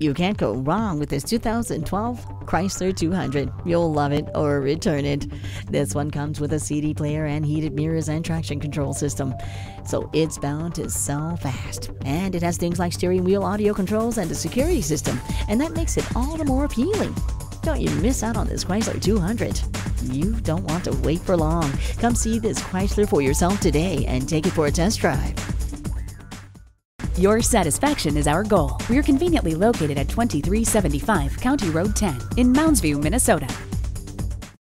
You can't go wrong with this 2012 Chrysler 200. You'll love it or return it. This one comes with a CD player and heated mirrors and traction control system, so it's bound to sell fast. And it has things like steering wheel audio controls and a security system, and that makes it all the more appealing. Don't you miss out on this Chrysler 200. You don't want to wait for long. Come see this Chrysler for yourself today and take it for a test drive. Your satisfaction is our goal. We're conveniently located at 2375 County Road 10 in Mounds View, Minnesota.